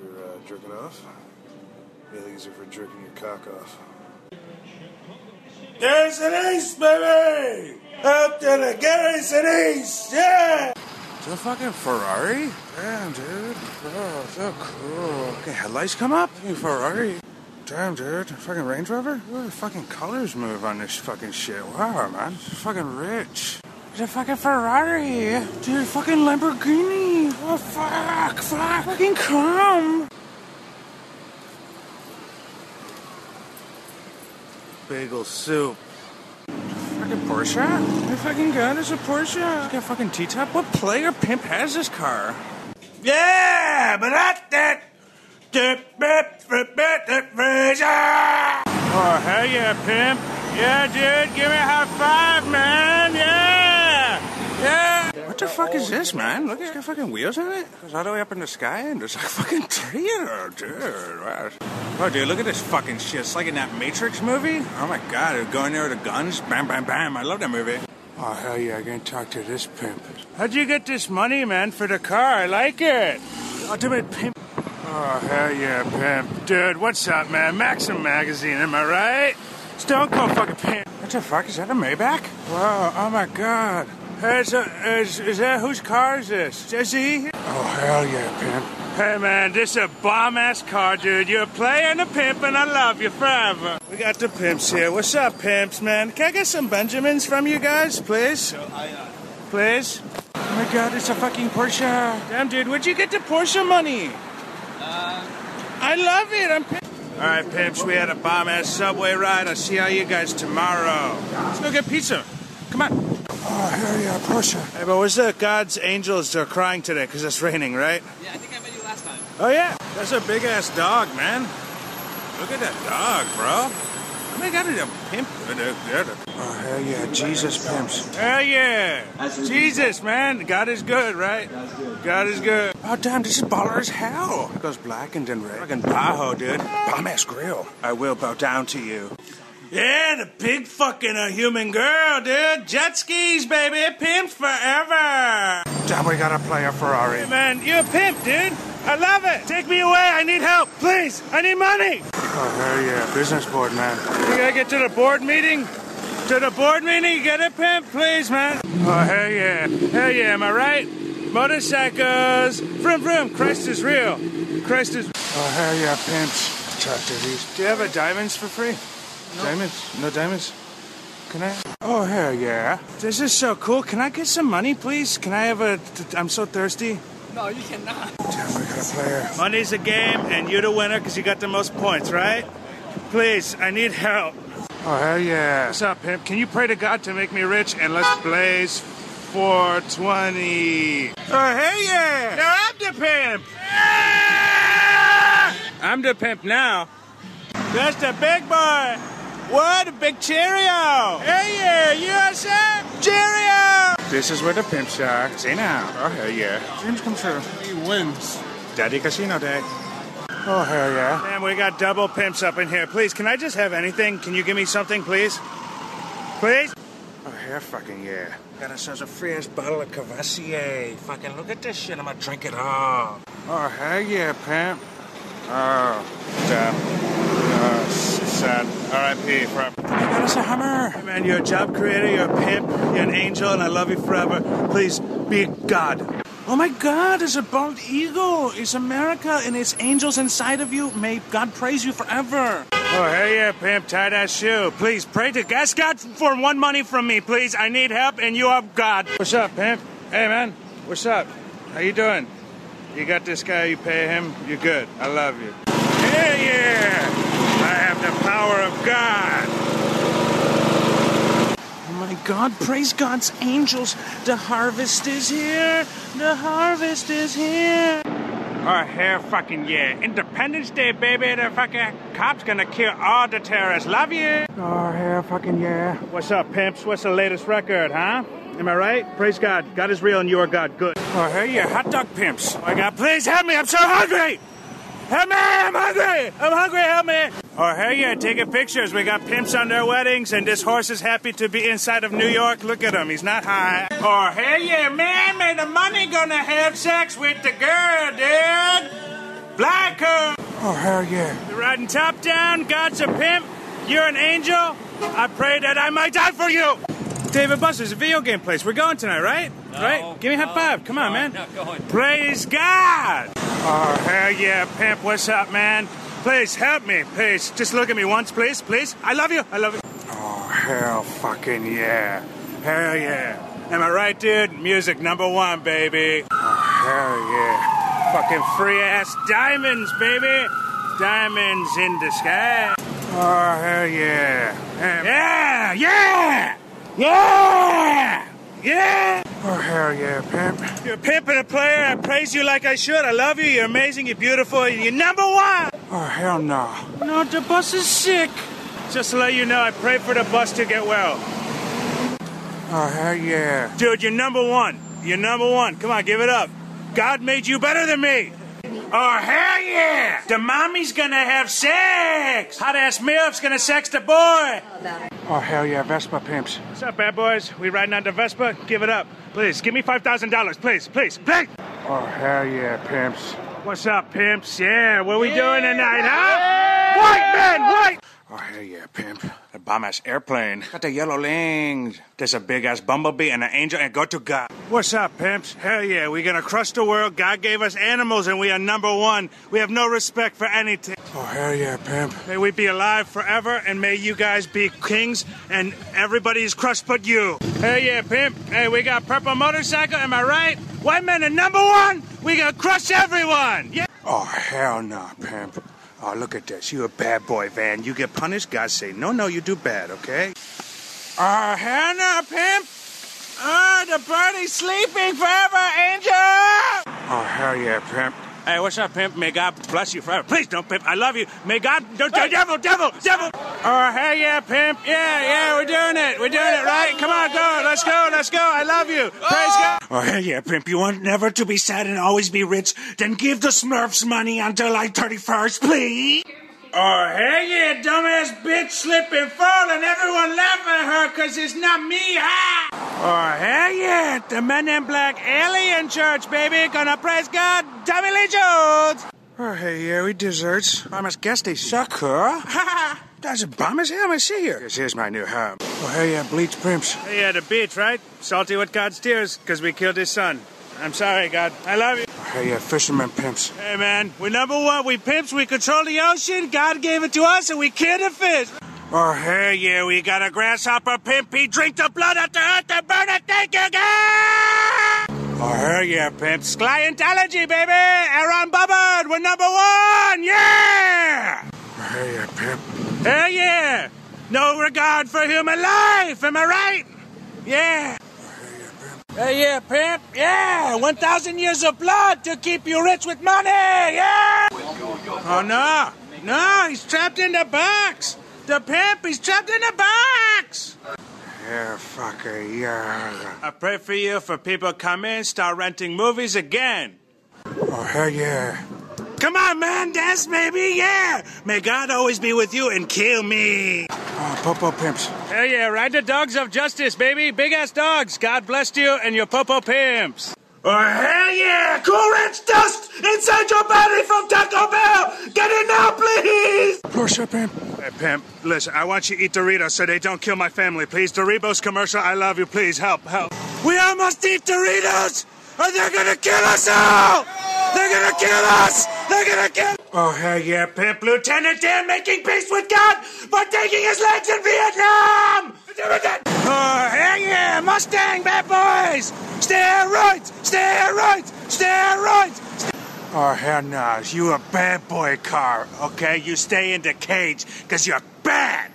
for jerking off. Really easier for jerking your cock off. There's an ace, baby! Up to the Gary's an ace! Yeah! It's a fucking Ferrari? Damn, dude. Oh, so cool. Okay, headlights come up? Fucking Ferrari. Damn, dude. Fucking Range Rover? Look at the fucking colors move on this fucking shit. Wow, man. It's fucking rich. It's a fucking Ferrari. Dude, fucking Lamborghini. Oh, fuck, fuck. Fucking come. Bagel soup. Fucking Porsche? Oh my fucking god, it's a Porsche. It's got a fucking T-top. What player pimp has this car? Yeah, but that. Oh, hell yeah, pimp. Yeah, dude, give me a high five, man. Yeah. Yeah. What the fuck is this, man? Look, it's got fucking wheels on it. It goes all the way up in the sky and there's a fucking theater, dude. Wow. Oh, dude, look at this fucking shit. It's like in that Matrix movie. Oh, my God. They're going there with the guns. Bam, bam, bam. I love that movie. Oh, hell yeah. I'm going to talk to this pimp. How'd you get this money, man, for the car? I like it. Ultimate pimp. Oh, hell yeah, pimp. Dude, what's up, man? Maxim magazine, am I right? Stone Cold fucking pimp. What the fuck? Is that a Maybach? Wow. Oh, my God. Hey, is that whose car is this? Jesse? Oh, hell yeah, pimp. Hey man, this is a bomb-ass car, dude. You're a player and a pimp, and I love you forever. We got the pimps here. What's up, pimps, man? Can I get some Benjamins from you guys, please? Please? Oh my god, it's a fucking Porsche. Damn, dude, where'd you get the Porsche money? I love it. I'm pimp. All right, pimps, we had a bomb-ass subway ride. I'll see all you guys tomorrow. Let's go get pizza. Come on. Oh, hell yeah, Porsche. Hey, but where's the God's angels are crying today? Because it's raining, right? Yeah, I think I met you last time. Oh, yeah. That's a big-ass dog, man. Look at that dog, bro. Oh, my God, it's a pimp. Oh, hell yeah, Jesus pimps. Hell yeah. Jesus, man. God is good, right? God is good. Oh, damn, this is baller as hell. It goes black and then red. Fucking Bajo, dude. Bomb-ass grill. I will bow down to you. Yeah, the big fucking human girl, dude. Jet skis, baby. Pimps forever. Damn, we gotta play a Ferrari. Hey, man, you're a pimp, dude. I love it. Take me away. I need help. Please. I need money. Oh, hell yeah. Business board, man. You gotta get to the board meeting. To the board meeting. Get a pimp, please, man. Oh, hell yeah. Hell yeah. Am I right? Motorcycles. Vroom, vroom. Christ is real. Christ is... Oh, hell yeah, pimps. Talk to these. Do you have a diamonds for free? No. Diamonds? No diamonds? Can I? Oh, hell yeah. This is so cool. Can I get some money, please? Can I have a... I'm so thirsty. No, you cannot. Damn, we got a player. Money's a game, and you're the winner because you got the most points, right? Please, I need help. Oh, hell yeah. What's up, pimp? Can you pray to God to make me rich? And let's blaze 420. Oh, hell yeah. Now I'm the pimp. Yeah! I'm the pimp now. That's the big boy. What a big Cheerio! Hey, yeah, USA! Cheerio! This is where the pimps are. See now. Oh, hell yeah. Dreams come true. He wins. Daddy Casino Day. Oh, hell yeah. Man, we got double pimps up in here. Please, can I just have anything? Can you give me something, please? Please? Oh, hell fucking yeah. Got ourselves a fresh bottle of Cavassier. Fucking look at this shit. I'm gonna drink it all. Oh, hell yeah, pimp. Oh, damn. Sad. R.I.P. forever. Oh my God, it's a Hummer. Hey man, you're a job creator, you're a pimp, you're an angel, and I love you forever. Please, be God. Oh my God, it's a bald eagle. It's America, and it's angels inside of you. May God praise you forever. Oh, hell yeah, pimp. Tie that shoe. Please, pray to ask God for one money from me, please. I need help, and you are God. What's up, pimp? Hey, man. What's up? How you doing? You got this guy, you pay him, you're good. I love you. Hell yeah! I have the power of God. Oh my God, praise God's angels. The harvest is here. The harvest is here. Oh, hell fucking yeah. Independence Day, baby. The fucking cops gonna kill all the terrorists. Love you. Oh, hell fucking yeah. What's up, pimps? What's the latest record, huh? Am I right? Praise God. God is real and you are God. Good. Oh, hell yeah. Hot dog pimps. Oh my God, please help me. I'm so hungry. Help me! I'm hungry! I'm hungry, help me! Oh, hell yeah, taking pictures. We got pimps on their weddings, and this horse is happy to be inside of New York. Look at him, he's not high. Oh, hell yeah, man, may the money gonna have sex with the girl, dude! Black Oh, hell yeah. You're riding top down, God's a pimp, you're an angel. I pray that I might die for you. David Buster's a video game place. We're going tonight, right? No, right? Give me a high five. Come on, man. Not going. Praise God. Oh, hell yeah, pimp. What's up, man? Please, help me. Please, just look at me once, please. Please. I love you. I love you. Oh, hell fucking yeah. Hell yeah. Am I right, dude? Music #1, baby. Oh, hell yeah. Fucking free-ass diamonds, baby. Diamonds in the sky. Oh, hell yeah. Yeah! Yeah! Yeah! Yeah! Oh, hell yeah, pimp. You're a pimp and a player. I praise you like I should. I love you. You're amazing. You're beautiful. You're #1. Oh, hell no. No, the bus is sick. Just to let you know, I pray for the bus to get well. Oh, hell yeah. Dude, you're #1. You're #1. Come on, give it up. God made you better than me. Oh, hell yeah. The mommy's gonna have sex. Hot-ass MILF's gonna sex the boy. Oh, hell yeah, Vespa pimps. What's up, bad boys? We riding on the Vespa? Give it up. Please, give me $5,000. Please, please, please. Oh, hell yeah, pimps. What's up, pimps? Yeah, what are we doing tonight, huh? Yeah. White men, white! Oh, hell yeah, pimp. The bomb-ass airplane. Got the yellow wings. There's a big-ass bumblebee and an angel and go to God. What's up, pimps? Hell yeah, we're gonna crush the world. God gave us animals and we are #1. We have no respect for anything. Oh, hell yeah, pimp. May we be alive forever, and may you guys be kings, and everybody's crushed but you. Hell yeah, pimp. Hey, we got purple motorcycle, am I right? White men are #1. We gonna crush everyone. Yeah. Oh, hell no, pimp. Oh, look at this. You a bad boy, Van. You get punished, God say, no, no, you do bad, okay? Oh, hell no, pimp. Oh, the birdie's sleeping forever, angel. Oh, hell yeah, pimp. Hey, what's up, pimp? May God bless you forever. Please don't, pimp. I love you. May God... Don't, devil, devil, devil! Oh, hell yeah, pimp. Yeah, yeah, we're doing it. We're doing it, right? Come on, go. Let's go. Let's go. I love you. Praise God. Oh, hell yeah, pimp. You want never to be sad and always be rich? Then give the Smurfs money on July 31st, please. Oh, hell yeah, dumbass bitch slip and fall and everyone laugh at her because it's not me, ha! Oh, hell yeah, the Men in Black Alien Church, baby, gonna praise God, Tommy Lee Jones! Oh, hell yeah, we desserts. I'm a guest station. Sucker! Ha ha! That's a bomb as hell, I see here. This is my new home. Oh, hell yeah, bleach pimps. Hey, yeah, the beach, right? Salty with God's tears because we killed his son. I'm sorry, God. I love you. Oh, hell yeah, fishermen pimps. Hey, man, we're #1. We pimps, we control the ocean. God gave it to us, and we killed the fish. Oh, hell yeah, we got a grasshopper pimp. He drink the blood out the earth and burn it. Thank you, God! Oh, hell yeah, pimps. Scientology, baby! Aaron Bubbard, we're #1! Yeah! Oh, hell yeah, pimp. Hell yeah! No regard for human life, am I right? Yeah! Hell yeah, pimp. Yeah, 1,000 years of blood to keep you rich with money. Yeah. Oh, no. No, he's trapped in the box. The pimp, he's trapped in the box. Yeah, fucker, yeah. I pray for you for people come in, start renting movies again. Oh, hell yeah. Come on, man, dance, baby, yeah. May God always be with you and kill me. Popo pimps. Hell yeah, ride the dogs of justice, baby. Big ass dogs. God bless you and your popo pimps. Oh, hell yeah! Cool Ranch dust inside your body from Taco Bell! Get it now, please! Porsche pimp. Hey, pimp, listen, I want you to eat Doritos so they don't kill my family, please. Doritos commercial, I love you, please. Help, help. We almost eat Doritos! Or they're gonna kill us all! They're gonna kill us! They're gonna kill... Oh, hell yeah, pimp. Lieutenant Dan making peace with God for taking his legs in Vietnam! Oh, hell yeah, Mustang, bad boys! Steroids! Steroids! Steroids! Oh, hell no, you a bad boy car, okay? You stay in the cage, because you're bad!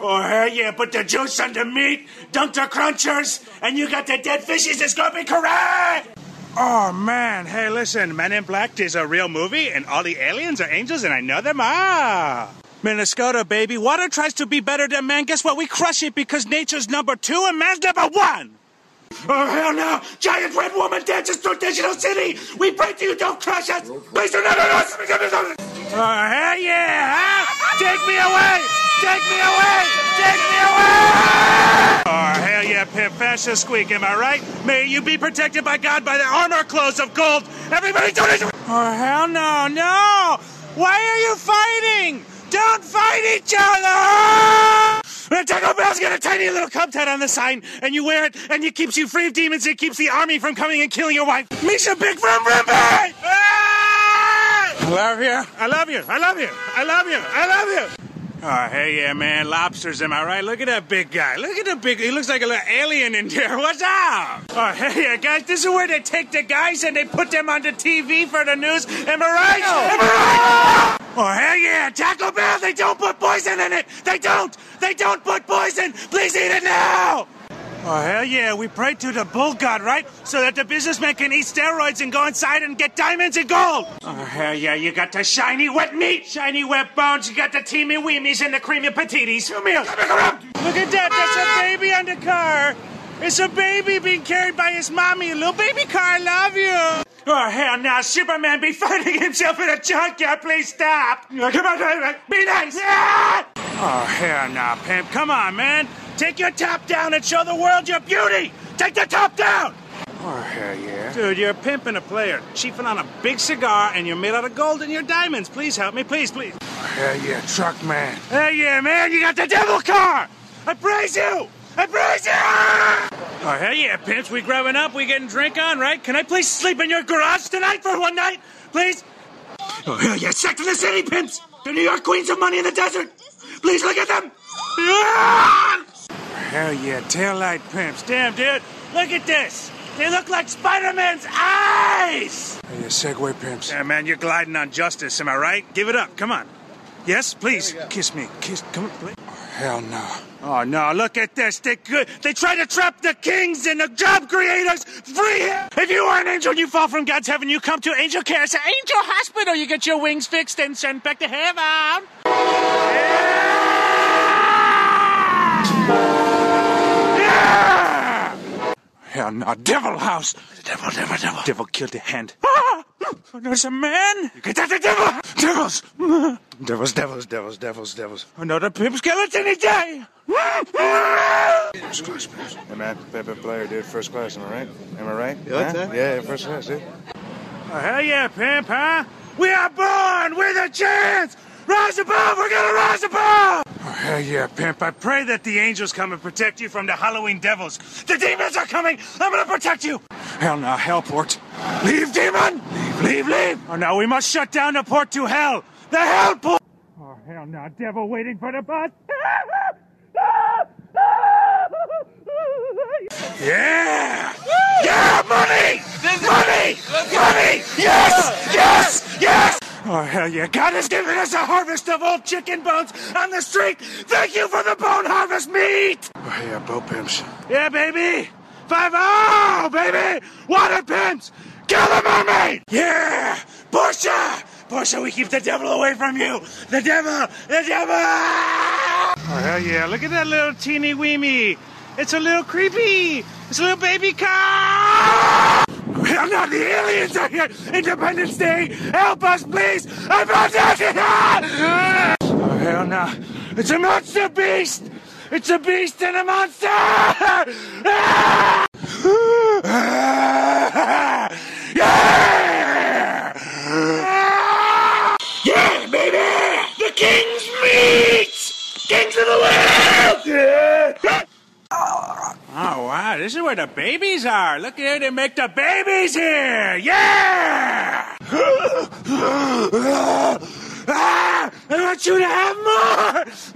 Oh, hell yeah, put the juice on the meat, dunk the crunchers, and you got the dead fishes that's gonna be correct! Oh, man. Hey, listen, Men in Black is a real movie, and all the aliens are angels, and I know them. Ah! Minnesota, baby. Water tries to be better than man. Guess what? We crush it because nature's #2 and man's #1. Oh, hell no. Giant red woman dances through Digital City. We pray to you, don't crush us. Please do not. Oh, hell yeah, huh? Take me away. Take me away. Take me away. Oh, hell yeah, pimp. Fascia squeak, am I right? May you be protected by God by the armor clothes of gold. Everybody do this. Oh, hell no, no. Why are you fighting? Don't fight each other! And Taco Bell's got a tiny little cub head on the sign, and you wear it, and it keeps you free of demons, it keeps the army from coming and killing your wife. Misha Big Vroom Vroom Bay! Ah! I love you. I love you. I love you. I love you. I love you. Oh, hey, yeah, man. Lobsters, am I right? Look at that big guy. Look at the big... He looks like a little alien in there. What's up? Oh, hey, yeah, guys. This is where they take the guys and they put them on the TV for the news. Am I right? Am I right? Oh, hell yeah. Taco Bell, they don't put poison in it. They don't. They don't put poison. Please eat it now. Oh, hell yeah. We pray to the bull god, right? So that the businessman can eat steroids and go inside and get diamonds and gold. Oh, hell yeah. You got the shiny wet meat, shiny wet bones. You got the teamy weemies and the creamy petites. Look at that. That's a baby on the car. It's a baby being carried by his mommy. Little baby car, I love you. Oh, hell no, Superman be fighting himself in a junkyard, please stop! Come on, be nice! Ah! Oh, hell no, pimp, come on, man! Take your top down and show the world your beauty! Take the top down! Oh, hell yeah. Dude, you're a pimp and a player, chiefing on a big cigar, and you're made out of gold and your diamonds. Please help me, please, please. Oh, hell yeah, truck man. Hell yeah, man, you got the devil car! I praise you! I praise you! Oh, hell yeah, pimps. We grabbing up, we getting drink on, right? Can I please sleep in your garage tonight for one night? Please? Oh, hell yeah, Sex in the City, pimps! The New York Queens of Money in the Desert! Please look at them! Oh, hell yeah, taillight pimps. Damn, dude, look at this! They look like Spider-Man's eyes! Oh, yeah, Segway pimps. Yeah, man, you're gliding on justice, am I right? Give it up, come on. Yes, please, kiss me. Kiss, come on, please. Hell no. Oh, no, look at this. They try to trap the kings and the job creators. Free him. If you are an angel and you fall from God's heaven, you come to Angel Care. It's an angel hospital. You get your wings fixed and sent back to heaven. Yeah! Yeah! Hell no. Devil house. Devil, devil, devil. Devil killed the hand. Ah! There's a man. You get that the devil. Devils. Devils, devils, devils, devils, devils. Another pimp skeleton a day. First class, please. Hey, man, pimp and player, dude. First class, am I right? Am I right? You like that? Yeah, first class, dude. Oh, hell yeah, pimp, huh? We are born with a chance. Rise above, we're gonna rise above. Oh, hell yeah, pimp. I pray that the angels come and protect you from the Halloween devils. The demons are coming. I'm gonna protect you. Hell no, Hellport. Leave, demon. Leave, leave! Oh, no, we must shut down the port to hell! The hell port! Oh, hell no, devil waiting for the bus! Yeah! Yeah, money! Money! Money! Yes! Yes! Yes! Oh, hell yeah, God has given us a harvest of old chicken bones on the street! Thank you for the bone harvest meat! Oh, yeah, boat pimps. Yeah, baby! 5-0, baby! Water pimps! Kill the mermaid! Yeah! Portia! Portia, we keep the devil away from you! The devil! The devil! Oh, hell yeah. Look at that little teeny weeny. It's a little creepy. It's a little baby car! Hell no, the aliens are here! Independence Day! Help us, please! I'm not here! Oh, hell no. It's a monster beast! It's a beast and a monster! Yeah! Yeah, baby! The king's meat! Kings of the world! Yeah. Oh, wow, this is where the babies are. Look here, they make the babies here! Yeah! I want you to have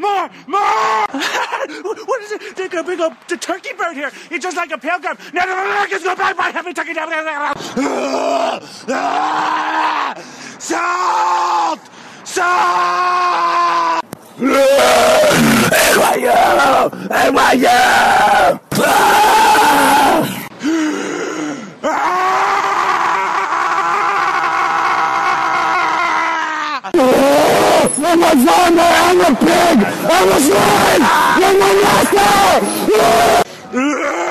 more! More! What is it? They got a big old turkey bird here. It's just like a pilgrim. Now the Americans go back by having turkey down. Salt! Salt! NYU! NYU! I'm a zombie! I'm a pig! I'm a slime! I'm a monster! Demon!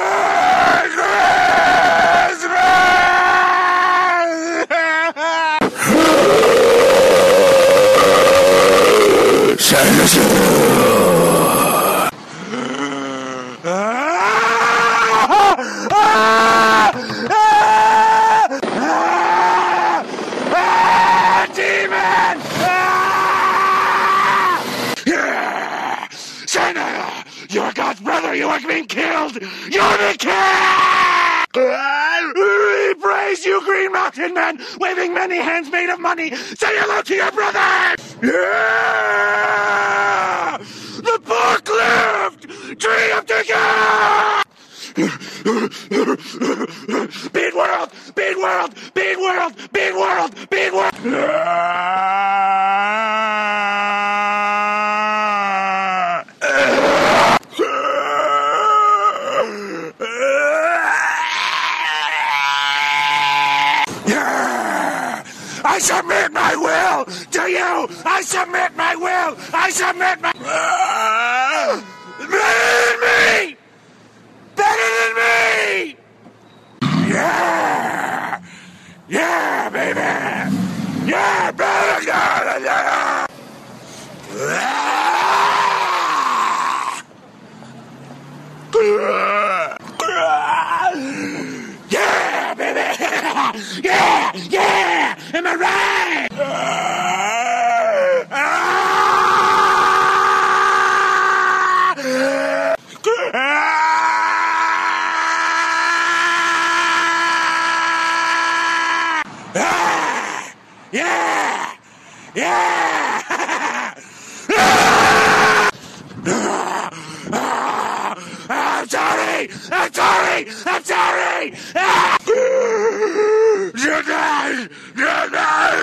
much, brother. You are being killed. You're being killed. We praise you, Green Mountain Man, waving many hands made of money. Say hello to your brother. Yeah! The pork lived. Tree of Tiger. Beat world, beat world, beat world, beat world, beat world. I submit my will to you. I submit my will. I submit my. Better than me. Better than me. Yeah. Yeah, baby. Yeah, better than yeah. Yeah, baby. Yeah, yeah. Am I right? Yeah! Yeah! I'm sorry! I'm sorry! I'm sorry! You guys! You guys!